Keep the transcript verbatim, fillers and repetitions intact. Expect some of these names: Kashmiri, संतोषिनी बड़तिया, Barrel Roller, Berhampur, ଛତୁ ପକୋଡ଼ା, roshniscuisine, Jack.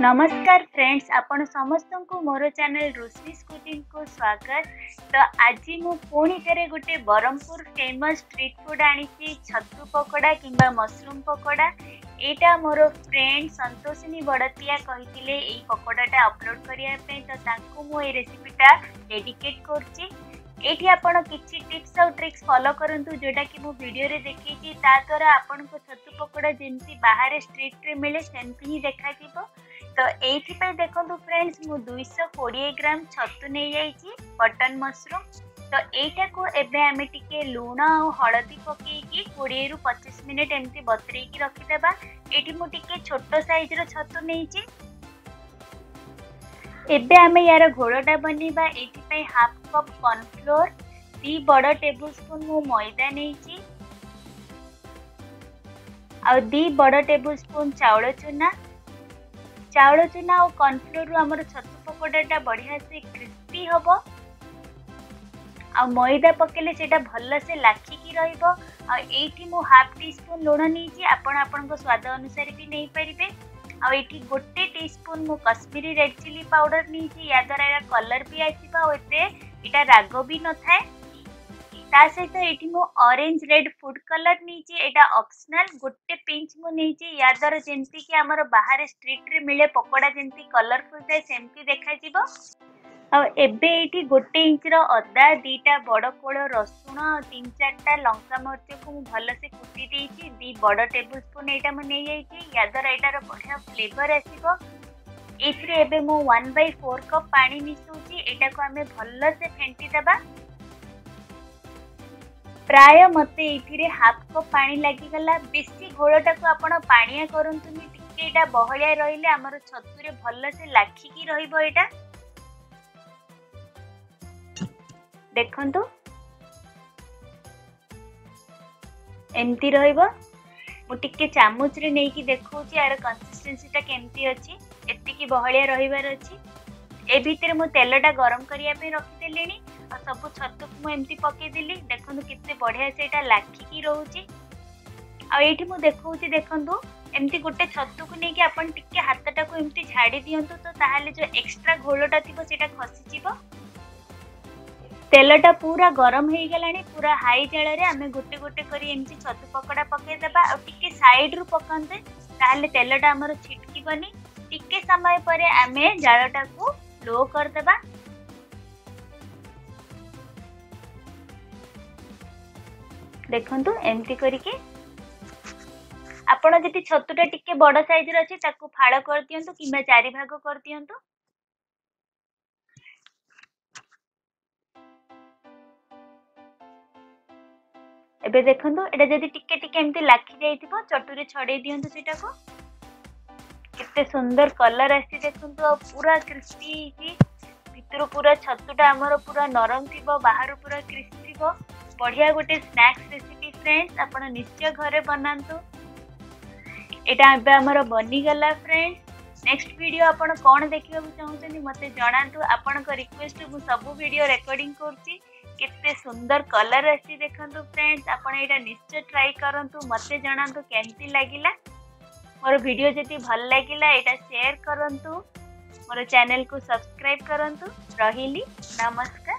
नमस्कार फ्रेंड्स, आपण समस्तंकु मोर चैनल रोषी स्कूटिंग को स्वागत। तो आज मु पुणी करे गोटे ब्रह्मपुर फेमस स्ट्रीट फूड आनी छतु पकोड़ा किंबा मशरूम पकोड़ा। एटा मोर फ्रेंड संतोषिनी बड़तिया कही यही पकोड़ाटा अपलोड करने, तो तांको मु ए रेसिपीटा डेडिकेट करची। एठी आपण किछि टिप्स और ट्रिक्स फॉलो करंतु जोटा कि मो वीडियो रे देखिछि, ता द्वारा आपण को छतु पकोड़ा जेमती बाहर स्ट्रीट रे मिले सेमती ही देखा दिबो। तो एठी पे देखंतु फ्रेंड्स, मु दो सौ बीस ग्राम छतु नै जाईछि बटन मशरूम। तो एटा को एबे आमे टिके लूण और हळदी पकेई कि बीस रु पच्चीस मिनिट एमती बतरी कि रखि देबा। एठी मु टिके छोटो साइज रो छतु नैछि। एबे आमे यार घोलटा बनवा। ये हाफ कप कॉर्नफ्लोर, दी बड़ टेबुल स्पून मु मैदा नहीं, दी बड़ टेबुल स्पून चाउल चूना। चाउल चूना और कॉर्नफ्लोर आम छतु पकोड़ा बढ़िया से क्रिस्पी हम। आ मैदा पकेले सेटा भल से लाखिकी रही। मु हाफ टी स्पून लुण नहीं, आपण स्वाद अनुसार भी नहीं पारे। आ ये गोटे टी स्पून मु कश्मीरी रेड चिली पाउडर नहीं, या द्वारा यार कलर भी आसपा राग भी न थाए। ता सहित ये मु ऑरेंज रेड फूड कलर नहीं, एटा ऑप्शनल। गोटे पिंच मु नहीं, या द्वारा जमती कि आमर बाहर स्ट्रीट रे मिले पकोड़ा जमती कलरफुल थाए सेमती देखा। आ एबे ये गोटे इंचर अदा, दीटा बड़ कोड़ रसुण, तीन चार्टा लंका मरीच को भल से कूटी देती, दी बड़ टेबुल स्पून यहाँ मुझे या द्वारा यार बढ़िया फ्लेवर आसो। ये मु वन बै फोर कप पा मिसाऊँ, यहाँ को आम भल से फेटिदेबा। प्राय मत ये हाफ कप पा लगिगला। बेसी घोलटा को आपड़ पाया करते, बहलिया रहिले आमर छतुरे भल से लाखिकी रहा। देखंतु एमती रहिबो। मु टिके चामच रे नेकी देखौची यार कंसिस्टेंसी टा केमती अछि, एत्ती की बहलिया रहिबार अछि। ए भीतर मु तेलटा गरम करिया पे रखि देलिनी, और सब छतु मु एमती पके देली। देखंतु कित्ते बढ़िया सेटा लाखी की रहउची। आ एठी मु देखौची, देखंतु एमती गोटे छतु को नेकी आपण टिके हातटा को एमती झाड़ी दियंतु, तो ताहाले जो एक्स्ट्रा घोलटा थिबो सेटा खसी जिवो। तेलटा पूरा गरम हो गला, पूरा हाई जाल आम गोटे गोटे करी एमती छतु पकोड़ा पकईदेबा। और टिके साइड रु पकाते ताहले तेलटा आमर छिटकबनी। टिके समय पर आम जालटा को लो करदेबा। देखंतु एमती करिके आपण जति छतुटा टिके बड़ साइज रे अछि ताकू फाड़ कर दियंतु किबा चारि भाग कर दियंतु। एबे देखंतु एटा जदी टिके टिके एमती लाखी जाइथिबो, चटुरे छड़ेई दियंतु। सेटा को केते सुंदर कलर आसी देखंतु, आ पूरा क्रिस्पी छि। भितरो पूरा छतुटा हमरो पूरा नरम थिबो, बाहरो पूरा क्रिस्पी थिबो। बढ़िया गोटे स्नैक्स रेसिपी फ्रेंड्स, आपण निश्चय घरे बनांतु। एटा एबे हमरो बनी गला फ्रेंड्स। नेक्स्ट वीडियो आपण कोन देखिबाबु चाहउछनी मते जणांतु। आपणक रिक्वेस्ट मु सब वीडियो रेकॉर्डिंग करछि। कितने सुंदर कलर आसी देखंतु फ्रेंड्स, आपण एटा निश्चय ट्राई करंतु। मते जणांतु केमती लागिला। मोर वीडियो जति भल लागिला एटा शेयर करंतु, मोर चैनल को सब्सक्राइब करंतु। रहिली, नमस्कार।